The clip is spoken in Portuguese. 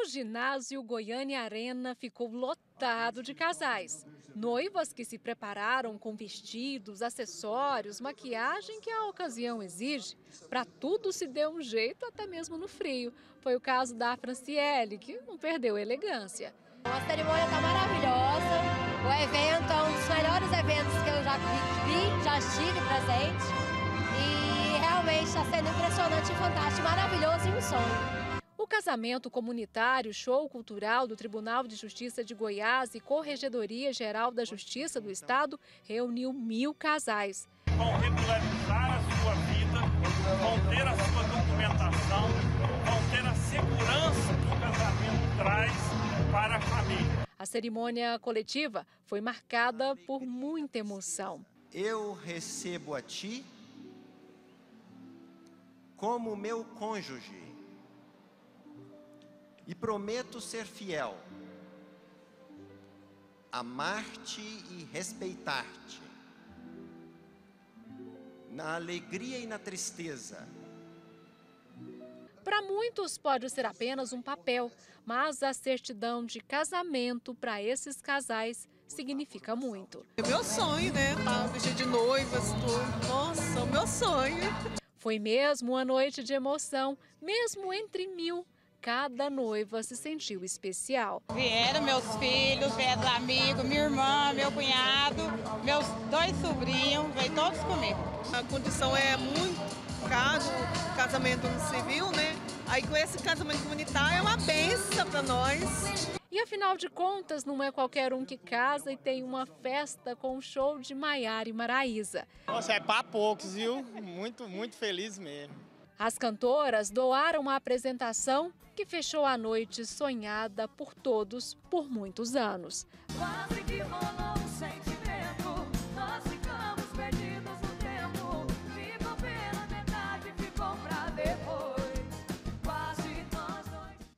O ginásio Goiânia Arena ficou lotado de casais. Noivas que se prepararam com vestidos, acessórios, maquiagem que a ocasião exige. Para tudo se deu um jeito, até mesmo no frio. Foi o caso da Franciele, que não perdeu a elegância. A cerimônia está maravilhosa. O evento é um dos melhores eventos que eu já vi, já estive presente. E realmente está sendo impressionante, fantástico, maravilhoso e um sonho. O casamento comunitário, show cultural do Tribunal de Justiça de Goiás e Corregedoria Geral da Justiça do Estado reuniu 1.000 casais. Vão regularizar a sua vida, vão ter a sua documentação, vão ter a segurança que o casamento traz para a família. A cerimônia coletiva foi marcada por muita emoção. Eu recebo a ti como meu cônjuge. E prometo ser fiel, amar-te e respeitar-te, na alegria e na tristeza. Para muitos pode ser apenas um papel, mas a certidão de casamento para esses casais significa muito. É meu sonho, né? Tá vestida de noivas, tudo. Nossa, é o meu sonho. Foi mesmo uma noite de emoção, mesmo entre 1.000. Cada noiva se sentiu especial. Vieram meus filhos, vieram amigos, minha irmã, meu cunhado, meus 2 sobrinhos, veio todos comigo. A condição é muito caro, casamento civil, né? Aí com esse casamento comunitário é uma benção para nós. E afinal de contas, não é qualquer um que casa e tem uma festa com um show de Maiara e Maraísa. Nossa, é para poucos, viu? Muito feliz mesmo. As cantoras doaram a apresentação que fechou a noite sonhada por todos por muitos anos.